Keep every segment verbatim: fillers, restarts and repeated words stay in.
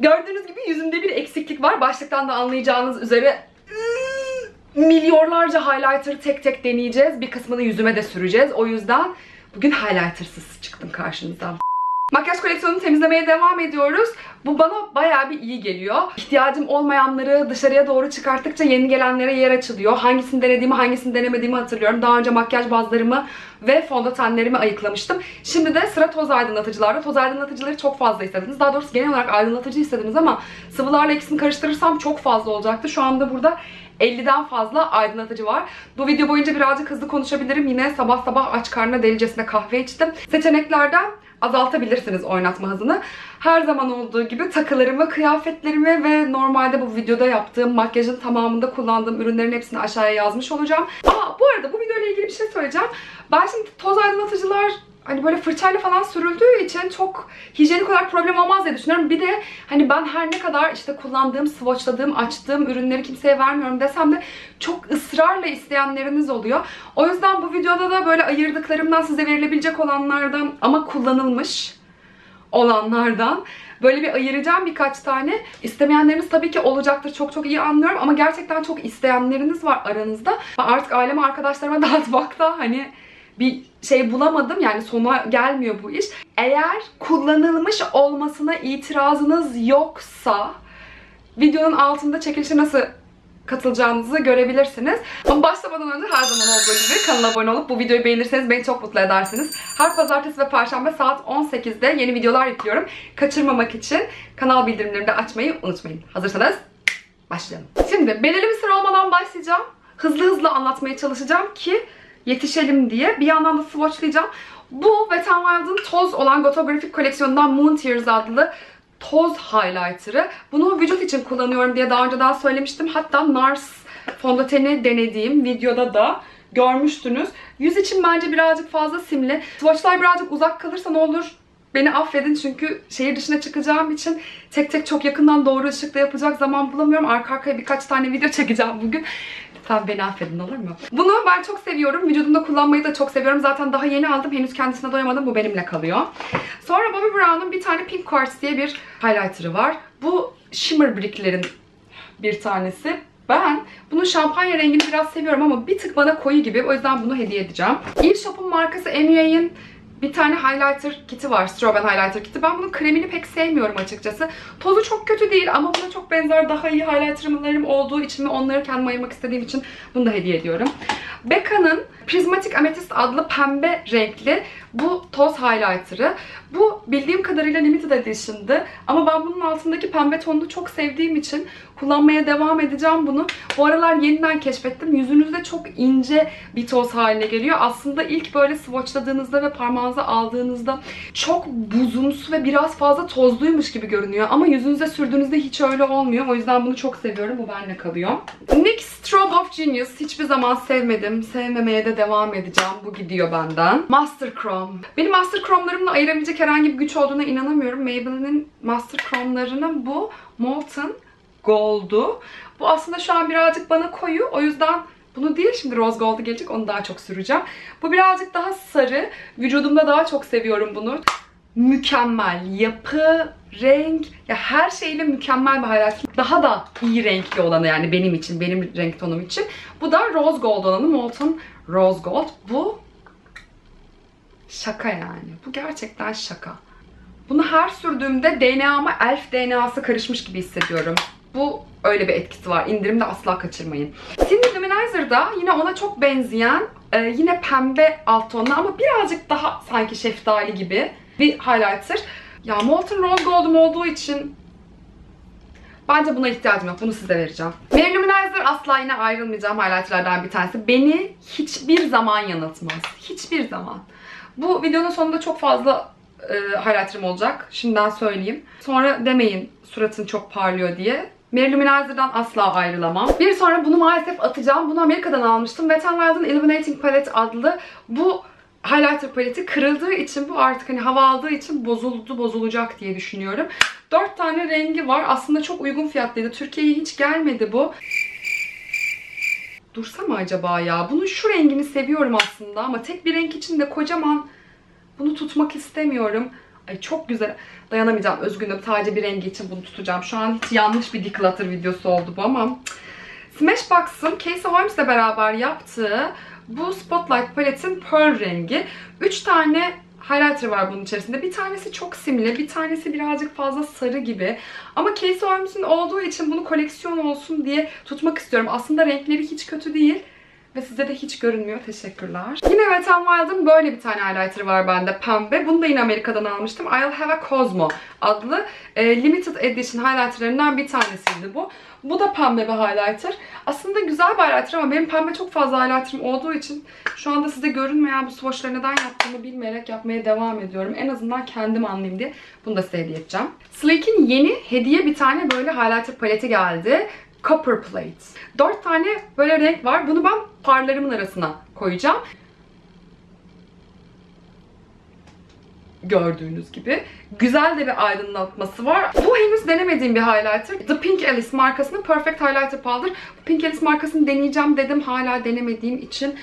Gördüğünüz gibi yüzümde bir eksiklik var. Başlıktan da anlayacağınız üzere milyonlarca highlighter'ı tek tek deneyeceğiz. Bir kısmını yüzüme de süreceğiz. O yüzden bugün highlighter'sız çıktım karşınıza. Makyaj koleksiyonunu temizlemeye devam ediyoruz. Bu bana bayağı bir iyi geliyor. İhtiyacım olmayanları dışarıya doğru çıkarttıkça yeni gelenlere yer açılıyor. Hangisini denediğimi, hangisini denemediğimi hatırlıyorum. Daha önce makyaj bazlarımı ve fondötenlerimi ayıklamıştım. Şimdi de sıra toz aydınlatıcılarda. Toz aydınlatıcıları çok fazla istediniz. Daha doğrusu genel olarak aydınlatıcı istediniz ama sıvılarla ikisini karıştırırsam çok fazla olacaktı. Şu anda burada elli'den fazla aydınlatıcı var. Bu video boyunca birazcık hızlı konuşabilirim. Yine sabah sabah aç karnına delicesine kahve içtim. Seçeneklerden azaltabilirsiniz oynatma hızını. Her zaman olduğu gibi takılarımı, kıyafetlerimi ve normalde bu videoda yaptığım makyajın tamamında kullandığım ürünlerin hepsini aşağıya yazmış olacağım. Aa, bu arada bu videoyla ilgili bir şey söyleyeceğim. Ben şimdi toz aydınlatıcılar hani böyle fırçayla falan sürüldüğü için çok hijyenik olarak problem olmaz diye düşünüyorum. Bir de hani ben her ne kadar işte kullandığım, swatchladığım, açtığım ürünleri kimseye vermiyorum desem de çok ısrarla isteyenleriniz oluyor. O yüzden bu videoda da böyle ayırdıklarımdan size verilebilecek olanlardan ama kullanılmış olanlardan böyle bir ayıracağım birkaç tane. İstemeyenleriniz tabii ki olacaktır. Çok çok iyi anlıyorum ama gerçekten çok isteyenleriniz var aranızda. Ben artık aileme, arkadaşlarıma dağıtmakta hani bir şey bulamadım. Yani sona gelmiyor bu iş. Eğer kullanılmış olmasına itirazınız yoksa videonun altında çekilişe nasıl katılacağınızı görebilirsiniz. Ama başlamadan önce her zaman olduğu gibi kanala abone olup bu videoyu beğenirseniz beni çok mutlu edersiniz. Her pazartesi ve perşembe saat on sekiz'de yeni videolar yüklüyorum. Kaçırmamak için kanal bildirimlerini de açmayı unutmayın. Hazırsanız başlayalım. Şimdi belirli bir sıra olmadan başlayacağım. Hızlı hızlı anlatmaya çalışacağım ki yetişelim diye. Bir yandan da swatchlayacağım. Bu Wet n Wild'ın toz olan Gotographic koleksiyonundan Moon Tears adlı toz highlighter'ı. Bunu vücut için kullanıyorum diye daha önceden söylemiştim. Hatta Nars fondöteni denediğim videoda da görmüştünüz. Yüz için bence birazcık fazla simli. Swatchlar birazcık uzak kalırsa ne olur beni affedin çünkü şehir dışına çıkacağım için tek tek çok yakından doğru ışıkla yapacak zaman bulamıyorum. Arka arkaya birkaç tane video çekeceğim bugün. Lütfen beni affedin olur mu? Bunu ben çok seviyorum. Vücudumda kullanmayı da çok seviyorum. Zaten daha yeni aldım. Henüz kendisine doyamadım. Bu benimle kalıyor. Sonra Bobbi Brown'un bir tane Pink Quartz diye bir highlighter'ı var. Bu shimmer bricklerin bir tanesi. Ben bunun şampanya rengini biraz seviyorum ama bir tık bana koyu gibi. O yüzden bunu hediye edeceğim. Shop'un markası N Y X'in bir tane highlighter kiti var. Strobe highlighter kiti. Ben bunun kremini pek sevmiyorum açıkçası. Tozu çok kötü değil ama buna çok benzer daha iyi highlighter'larım olduğu için ve onları kendim ayırmak istediğim için bunu da hediye ediyorum. Becca'nın Prismatic Amethyst adlı pembe renkli bu toz highlighter'ı. Bu bildiğim kadarıyla limited edition'dı. Ama ben bunun altındaki pembe tonunu çok sevdiğim için kullanmaya devam edeceğim bunu. Bu aralar yeniden keşfettim. Yüzünüzde çok ince bir toz haline geliyor. Aslında ilk böyle swatchladığınızda ve parmağınıza aldığınızda çok buzumsu ve biraz fazla tozluymuş gibi görünüyor. Ama yüzünüze sürdüğünüzde hiç öyle olmuyor. O yüzden bunu çok seviyorum. Bu benimle kalıyor. N Y X Strobe of Genius. Hiçbir zaman sevmedim. Sevmemeye de devam edeceğim. Bu gidiyor benden. Master Chrome. Benim Master Chrome'larımla ayırabilecek herhangi bir güç olduğuna inanamıyorum. Maybelline'in Master Chrome'larının bu Molten Gold'u. Bu aslında şu an birazcık bana koyu. O yüzden bunu değil şimdi Rose Gold'u gelecek. Onu daha çok süreceğim. Bu birazcık daha sarı. Vücudumda daha çok seviyorum bunu. Mükemmel. Yapı, renk, ya her şeyle mükemmel bir highlighter. Daha da iyi renkli olanı yani benim için, benim renk tonum için. Bu da Rose Gold olanı. Molten Rose Gold. Bu şaka yani. Bu gerçekten şaka. Bunu her sürdüğümde D N A'ma Elf D N A'sı karışmış gibi hissediyorum. Bu öyle bir etkisi var. İndirimde asla kaçırmayın. Cindy Luminizer'da yine ona çok benzeyen, yine pembe alt tonlu ama birazcık daha sanki şeftali gibi bir highlighter. Ya Molten Rose Gold'um olduğu için bence buna ihtiyacım yok. Bunu size vereceğim. Mary Luminizer asla yine ayrılmayacağım highlighterlardan bir tanesi. Beni hiçbir zaman yanıltmaz. Hiçbir zaman. Bu videonun sonunda çok fazla e, highlighter'ım olacak. Şimdiden söyleyeyim. Sonra demeyin suratın çok parlıyor diye. Mary Luminizer'dan asla ayrılamam. Bir sonra bunu maalesef atacağım. Bunu Amerika'dan almıştım. Wet n Wild'ın Illuminating Palette adlı bu highlighter paleti kırıldığı için bu artık hani hava aldığı için bozuldu, bozulacak diye düşünüyorum. Dört tane rengi var. Aslında çok uygun fiyatlıydı. Türkiye'ye hiç gelmedi bu. Dursa mı acaba ya? Bunun şu rengini seviyorum aslında ama tek bir renk için de kocaman bunu tutmak istemiyorum. Ay çok güzel. Dayanamayacağım, özgünüm. Sadece bir rengi için bunu tutacağım. Şu an hiç yanlış bir declutter videosu oldu bu ama. Smashbox'ın Casey Holmes'le beraber yaptığı bu Spotlight paletin Pearl rengi. üç tane highlighter var bunun içerisinde. Bir tanesi çok simli, bir tanesi birazcık fazla sarı gibi. Ama Casey Holmes'in olduğu için bunu koleksiyon olsun diye tutmak istiyorum. Aslında renkleri hiç kötü değil. Ve size de hiç görünmüyor. Teşekkürler. Yine Wet n Wild'ın böyle bir tane highlighter var bende. Pembe. Bunu da yine Amerika'dan almıştım. I'll Have a Cosmo adlı e, limited edition highlighterlarından bir tanesiydi bu. Bu da pembe bir highlighter. Aslında güzel bir highlighter ama benim pembe çok fazla highlighter'ım olduğu için şu anda size görünmeyen bu swatchları neden yaptığımı bilmeyerek yapmaya devam ediyorum. En azından kendim anlayayım diye bunu da size hediye edeceğim. Slake'in yeni hediye bir tane böyle highlighter paleti geldi. Copper Plate. dört tane böyle renk var. Bunu ben parlarımın arasına koyacağım. Gördüğünüz gibi. Güzel de bir aydınlatması var. Bu henüz denemediğim bir highlighter. The Pink Alice markasının Perfect Highlighter Powder. Pink Alice markasını deneyeceğim dedim. Hala denemediğim için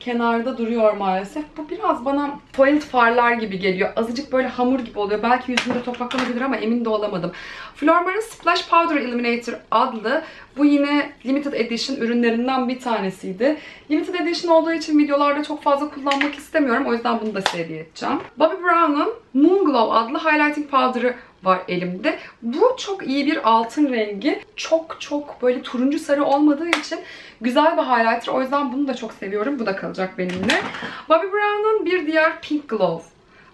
kenarda duruyor maalesef. Bu biraz bana foil farlar gibi geliyor. Azıcık böyle hamur gibi oluyor. Belki yüzümde topaklanabilir ama emin de olamadım. Flormar'ın Splash Powder Illuminator adlı. Bu yine limited edition ürünlerinden bir tanesiydi. Limited edition olduğu için videolarda çok fazla kullanmak istemiyorum. O yüzden bunu da size hediye edeceğim. Bobbi Brown'ın Moonglow adlı highlighting powder'ı var elimde. Bu çok iyi bir altın rengi. Çok çok böyle turuncu sarı olmadığı için güzel bir highlighter. O yüzden bunu da çok seviyorum. Bu da kalacak benimle. Bobbi Brown'ın bir diğer Pink Glow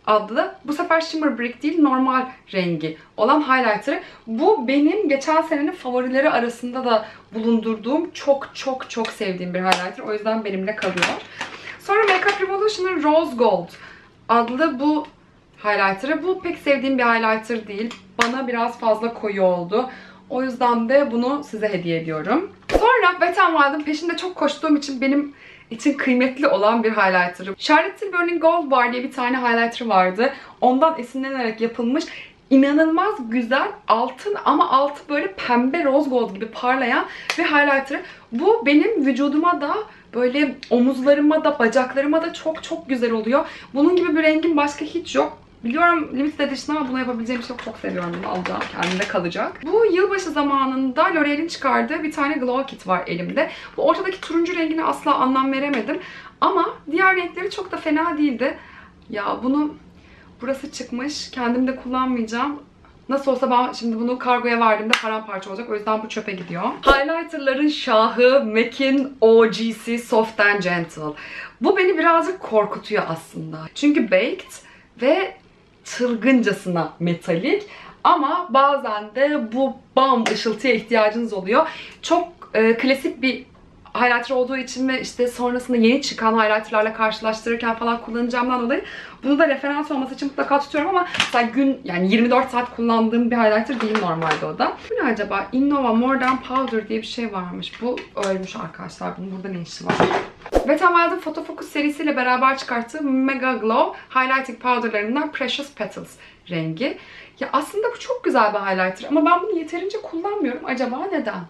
adlı. Bu sefer Shimmer Brick değil, normal rengi olan highlighter'ı. Bu benim geçen senenin favorileri arasında da bulundurduğum çok çok çok sevdiğim bir highlighter. O yüzden benimle kalıyor. Sonra Make Up Revolution'ın Rose Gold adlı bu highlighter'ı. Bu pek sevdiğim bir highlighter değil. Bana biraz fazla koyu oldu. O yüzden de bunu size hediye ediyorum. Sonra Wet n Wild'ın peşinde çok koştuğum için benim için kıymetli olan bir highlighter'ım. Charlotte Tilbury'nin Gold Bar diye bir tane highlighter vardı. Ondan esinlenerek yapılmış inanılmaz güzel altın ama altı böyle pembe rose gold gibi parlayan bir highlighter. Bu benim vücuduma da böyle omuzlarıma da bacaklarıma da çok çok güzel oluyor. Bunun gibi bir rengim başka hiç yok. Biliyorum limited edition ama buna yapabileceğim şey yok. Çok seviyorum bunu. Alacağım. Kendimde kalacak. Bu yılbaşı zamanında L'Oreal'in çıkardığı bir tane Glow Kit var elimde. Bu ortadaki turuncu rengine asla anlam veremedim. Ama diğer renkleri çok da fena değildi. Ya bunu burası çıkmış. Kendim de kullanmayacağım. Nasıl olsa ben şimdi bunu kargoya verdiğimde paramparça olacak. O yüzden bu çöpe gidiyor. Highlighterların şahı M A C'in O G'si Soft and Gentle. Bu beni birazcık korkutuyor aslında. Çünkü baked ve çılgıncasına metalik ama bazen de bu bam ışıltıya ihtiyacınız oluyor. Çok e, klasik bir highlighter olduğu için ve işte sonrasında yeni çıkan highlighterlarla karşılaştırırken falan kullanacağımdan dolayı bunu da referans olması için mutlaka tutuyorum ama mesela gün yani yirmi dört saat kullandığım bir highlighter değil normalde o da. Bu ne acaba? Innova More Than Powder diye bir şey varmış. Bu ölmüş arkadaşlar. Bunun burada ne işi var? Wet n Wild'ın Photo Focus serisiyle beraber çıkarttığı Mega Glow Highlighting Powder'larından Precious Petals rengi. Ya aslında bu çok güzel bir highlighter ama ben bunu yeterince kullanmıyorum. Acaba neden?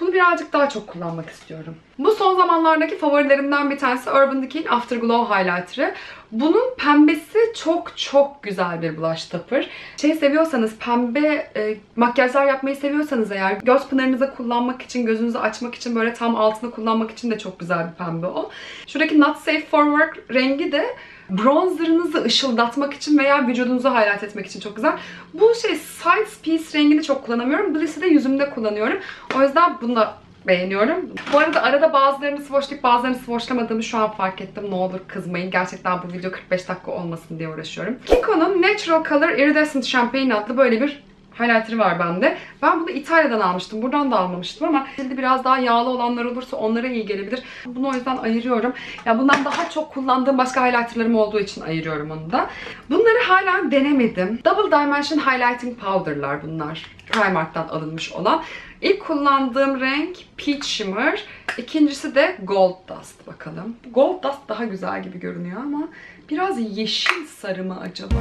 Bunu birazcık daha çok kullanmak istiyorum. Bu son zamanlardaki favorilerimden bir tanesi Urban Decay'in Afterglow Highlighter'ı. Bunun pembesi çok çok güzel bir blush topper. Şey seviyorsanız, pembe e, makyajlar yapmayı seviyorsanız eğer, göz pınarınıza kullanmak için, gözünüzü açmak için, böyle tam altına kullanmak için de çok güzel bir pembe o. Şuradaki Not Safe For Work rengi de bronzerınızı ışıldatmak için veya vücudunuzu highlight etmek için çok güzel. Bu şey Sides Piece rengini çok kullanamıyorum. Bliss'i de yüzümde kullanıyorum. O yüzden bunu da beğeniyorum. Bu arada arada bazılarını swatchlayıp bazılarını swatchlamadığımı şu an fark ettim. Ne olur kızmayın. Gerçekten bu video kırk beş dakika olmasın diye uğraşıyorum. Kiko'nun Natural Color Iridescent Champagne adlı böyle bir highlighter var bende. Ben bunu İtalya'dan almıştım. Buradan da almamıştım ama cildi biraz daha yağlı olanlar olursa onlara iyi gelebilir. Bunu o yüzden ayırıyorum. Ya bundan daha çok kullandığım başka highlighterlarım olduğu için ayırıyorum onu da. Bunları hala denemedim. Double Dimension Highlighting Powder'lar bunlar. Primark'tan alınmış olan. İlk kullandığım renk Peach Shimmer. İkincisi de Gold Dust. Bakalım. Gold Dust daha güzel gibi görünüyor ama biraz yeşil sarı mı acaba?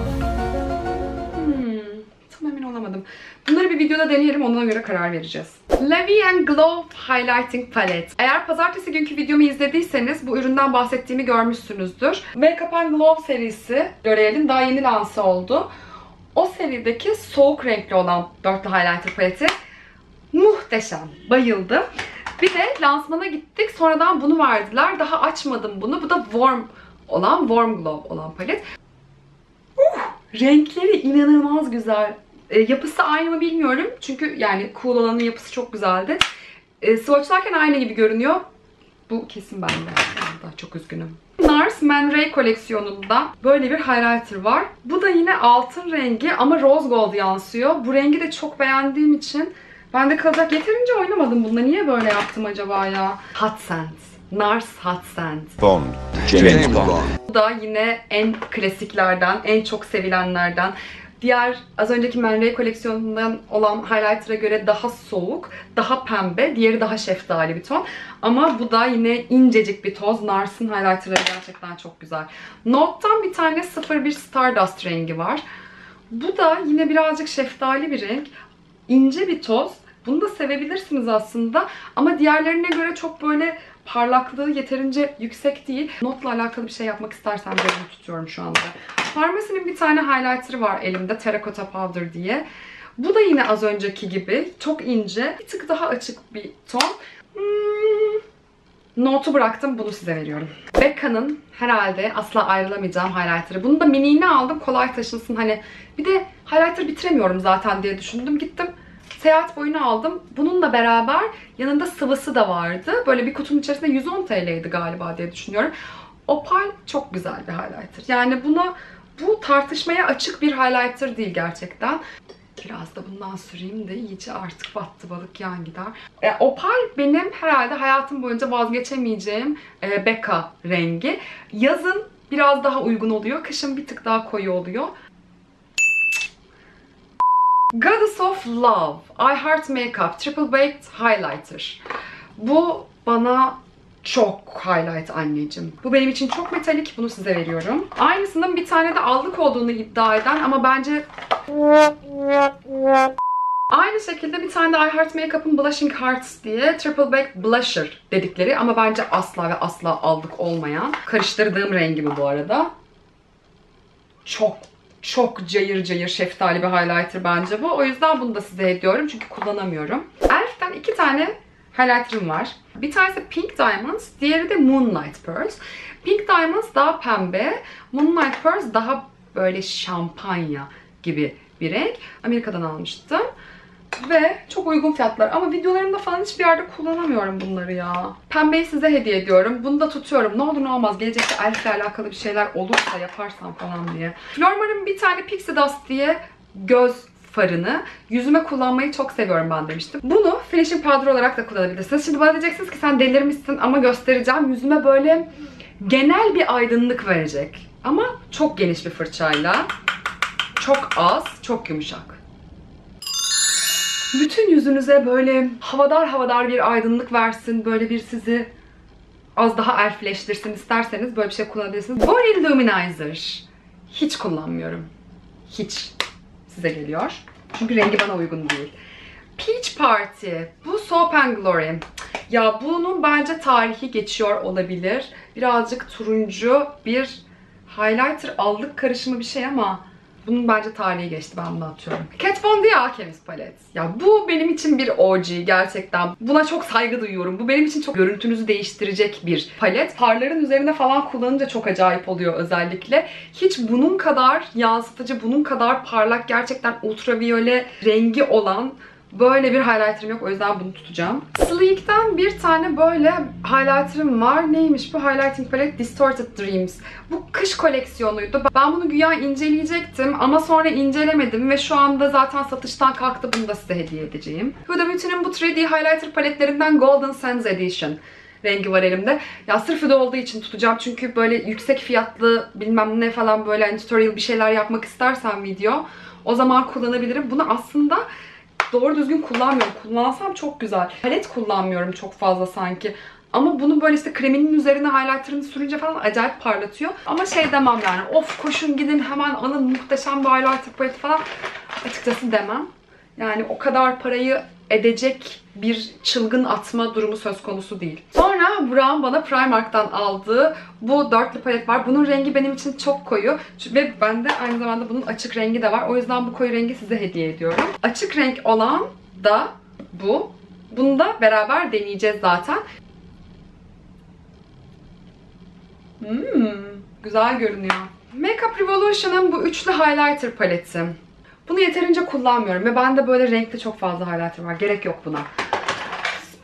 Hmm. mı emin olamadım. Bunları bir videoda deneyelim, ona göre karar vereceğiz. L A V E and Glow Highlighting Palette. Eğer pazartesi günkü videomu izlediyseniz bu üründen bahsettiğimi görmüşsünüzdür. Make Up and Glow serisi L'Oreal'in daha yeni lanse oldu. O serideki soğuk renkli olan dörtlü highlighter paleti muhteşem. Bayıldım. Bir de lansmana gittik. Sonradan bunu verdiler. Daha açmadım bunu. Bu da warm olan, warm glow olan palet. Uh, renkleri inanılmaz güzel. E, yapısı aynı mı bilmiyorum. Çünkü yani cool olanın yapısı çok güzeldi. E, swatchlarken aynı gibi görünüyor. Bu kesin bende. Daha çok üzgünüm. Nars Man Ray koleksiyonunda böyle bir highlighter var. Bu da yine altın rengi ama rose gold yansıyor. Bu rengi de çok beğendiğim için bende kalacak. Yeterince oynamadım bununla. Niye böyle yaptım acaba ya? Hot Sands. Nars Hot Sands. Bond. James Bond. Bu da yine en klasiklerden, en çok sevilenlerden. Diğer az önceki Man Ray koleksiyonundan olan highlighter'a göre daha soğuk, daha pembe, diğeri daha şeftali bir ton. Ama bu da yine incecik bir toz. Nars'ın highlighter'ları gerçekten çok güzel. Note'dan bir tane sıfır bir Stardust rengi var. Bu da yine birazcık şeftali bir renk. İnce bir toz. Bunu da sevebilirsiniz aslında. Ama diğerlerine göre çok böyle parlaklığı yeterince yüksek değil. Notla alakalı bir şey yapmak istersen gözümü tutuyorum şu anda. Farmasinin bir tane highlighter'ı var elimde. Terracotta Powder diye. Bu da yine az önceki gibi. Çok ince. Bir tık daha açık bir ton. Hmm. Notu bıraktım. Bunu size veriyorum. Becca'nın herhalde asla ayrılamayacağım highlighter'ı. Bunu da minini aldım. Kolay taşınsın. Hani bir de highlighter bitiremiyorum zaten diye düşündüm. Gittim. Seyahat boyunu aldım. Bununla beraber yanında sıvısı da vardı. Böyle bir kutunun içerisinde yüz on T L'ydi galiba diye düşünüyorum. Opal çok güzel bir highlighter. Yani buna, bu tartışmaya açık bir highlighter değil gerçekten. Biraz da bundan süreyim de iyice artık battı balık yan gider. E, opal benim herhalde hayatım boyunca vazgeçemeyeceğim e, Becca rengi. Yazın biraz daha uygun oluyor. Kışın bir tık daha koyu oluyor. Goddess of Love, I Heart Make Up Triple Baked Highlighter. Bu bana çok highlight anneciğim. Bu benim için çok metalik. Bunu size veriyorum. Aynısının bir tane de allık olduğunu iddia eden ama bence... Aynı şekilde bir tane de I Heart Make Up'ın Blushing Hearts diye Triple Baked Blusher dedikleri ama bence asla ve asla allık olmayan. Karıştırdığım rengi bu bu arada. Çok Çok cayır cayır şeftali bir highlighter bence bu. O yüzden bunu da size ediyorum çünkü kullanamıyorum. Elf'ten iki tane highlighter'ım var. Bir tanesi Pink Diamonds, diğeri de Moonlight Pearls. Pink Diamonds daha pembe, Moonlight Pearls daha böyle şampanya gibi bir renk. Amerika'dan almıştım. Ve çok uygun fiyatlar. Ama videolarımda falan hiçbir yerde kullanamıyorum bunları ya. Pembeyi size hediye ediyorum. Bunu da tutuyorum. Ne olur ne olmaz. Gelecekte elfle alakalı bir şeyler olursa yaparsam falan diye. Flormar'ın bir tane Pixie Dust diye göz farını yüzüme kullanmayı çok seviyorum ben demiştim. Bunu finishing powder olarak da kullanabilirsiniz. Şimdi bana diyeceksiniz ki sen delirmişsin ama göstereceğim. Yüzüme böyle genel bir aydınlık verecek. Ama çok geniş bir fırçayla. Çok az, çok yumuşak. Bütün yüzünüze böyle havadar havadar bir aydınlık versin. Böyle bir sizi az daha elfleştirsin isterseniz böyle bir şey kullanabilirsiniz. Body Luminizer. Hiç kullanmıyorum. Hiç. Size geliyor. Çünkü rengi bana uygun değil. Peach Party. Bu Soap and Glory. Ya bunun bence tarihi geçiyor olabilir. Birazcık turuncu bir highlighter aldık karışımı bir şey ama... Bunun bence tarihi geçti, ben bunu atıyorum. Kat Von D Alchemist Palet. Ya bu benim için bir O G gerçekten. Buna çok saygı duyuyorum. Bu benim için çok görüntünüzü değiştirecek bir palet. Farların üzerine falan kullanınca çok acayip oluyor özellikle. Hiç bunun kadar yansıtıcı, bunun kadar parlak, gerçekten ultraviyole rengi olan böyle bir highlighter'ım yok. O yüzden bunu tutacağım. Sleek'ten bir tane böyle highlighter'ım var. Neymiş bu? Highlighting Palette Distorted Dreams. Bu kış koleksiyonuydu. Ben bunu güya inceleyecektim ama sonra incelemedim ve şu anda zaten satıştan kalktı. Bunu da size hediye edeceğim. Huda Beauty'nin bu üç D highlighter paletlerinden Golden Sands Edition rengi var elimde. Ya sırf Huda olduğu için tutacağım. Çünkü böyle yüksek fiyatlı bilmem ne falan böyle hani tutorial bir şeyler yapmak istersen video o zaman kullanabilirim. Bunu aslında doğru düzgün kullanmıyorum. Kullansam çok güzel. Palet kullanmıyorum çok fazla sanki. Ama bunu böyle işte kreminin üzerine highlighter'ını sürünce falan acayip parlatıyor. Ama şey demem yani. Of koşun gidin hemen alın muhteşem bir highlighter paleti falan. açıkçası demem. Yani o kadar parayı edecek bir çılgın atma durumu söz konusu değil. Sonra Burak'ın bana Primark'tan aldığı bu dörtlü palet var. Bunun rengi benim için çok koyu. Ve bende aynı zamanda bunun açık rengi de var. O yüzden bu koyu rengi size hediye ediyorum. Açık renk olan da bu. Bunu da beraber deneyeceğiz zaten. Hmm, güzel görünüyor. Make Up Revolution'ın bu üçlü highlighter paleti. Bunu yeterince kullanmıyorum ve bende böyle renkte çok fazla highlighter var. Gerek yok buna.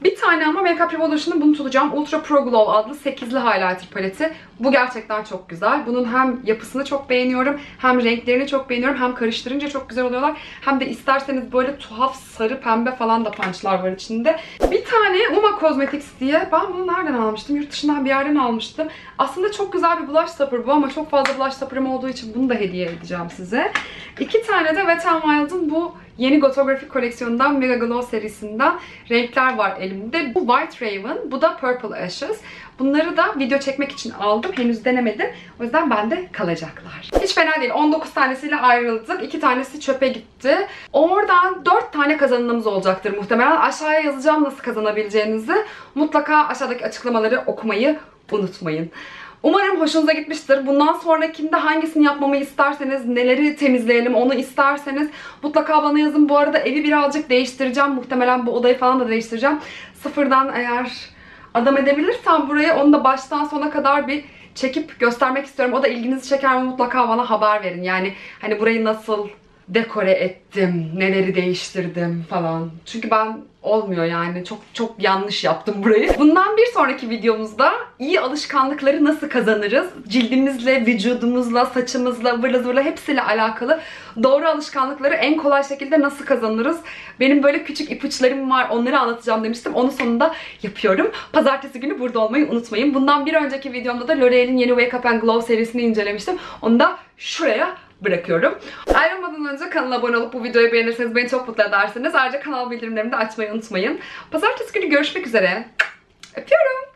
Bir tane ama Make Up Revolution'ın bunu tutacağım. Ultra Pro Glow adlı sekizli highlighter paleti. Bu gerçekten çok güzel. Bunun hem yapısını çok beğeniyorum, hem renklerini çok beğeniyorum, hem karıştırınca çok güzel oluyorlar. Hem de isterseniz böyle tuhaf sarı pembe falan da punchlar var içinde. Bir tane Uma Cosmetics diye, ben bunu nereden almıştım? Yurt dışından bir yerden almıştım. Aslında çok güzel bir blush sapır bu ama çok fazla blush sapırım olduğu için bunu da hediye edeceğim size. İki tane de Wet n Wild'ın bu yeni Gotographic koleksiyonundan, Mega Glow serisinden renkler var elimde. Bu White Raven, bu da Purple Ashes. Bunları da video çekmek için aldım. Henüz denemedim. O yüzden bende kalacaklar. Hiç fena değil. on dokuz tanesiyle ayrıldık. iki tanesi çöpe gitti. Oradan dört tane kazanımız olacaktır muhtemelen. Aşağıya yazacağım nasıl kazanabileceğinizi. Mutlaka aşağıdaki açıklamaları okumayı unutmayın. Umarım hoşunuza gitmiştir. Bundan sonrakinde hangisini yapmamı isterseniz, neleri temizleyelim onu isterseniz mutlaka bana yazın. Bu arada evi birazcık değiştireceğim. Muhtemelen bu odayı falan da değiştireceğim. Sıfırdan eğer adam edebilirsem buraya, onu da baştan sona kadar bir çekip göstermek istiyorum. O da ilginizi çeker mi mutlaka bana haber verin. Yani hani burayı nasıl dekore ettim, neleri değiştirdim falan. Çünkü ben olmuyor yani. Çok çok yanlış yaptım burayı. Bundan bir sonraki videomuzda iyi alışkanlıkları nasıl kazanırız? Cildimizle, vücudumuzla, saçımızla, vırla zırla hepsiyle alakalı doğru alışkanlıkları en kolay şekilde nasıl kazanırız? Benim böyle küçük ipuçlarım var. Onları anlatacağım demiştim. Onun sonunda yapıyorum. Pazartesi günü burada olmayı unutmayın. Bundan bir önceki videomda da L'Oreal'in yeni Wake Up and Glow serisini incelemiştim. Onu da şuraya bırakıyorum. Ayrılmadan önce kanala abone olup bu videoyu beğenirseniz beni çok mutlu edersiniz. Ayrıca kanal bildirimlerini de açmayı unutmayın. Pazartesi günü görüşmek üzere. Öpüyorum.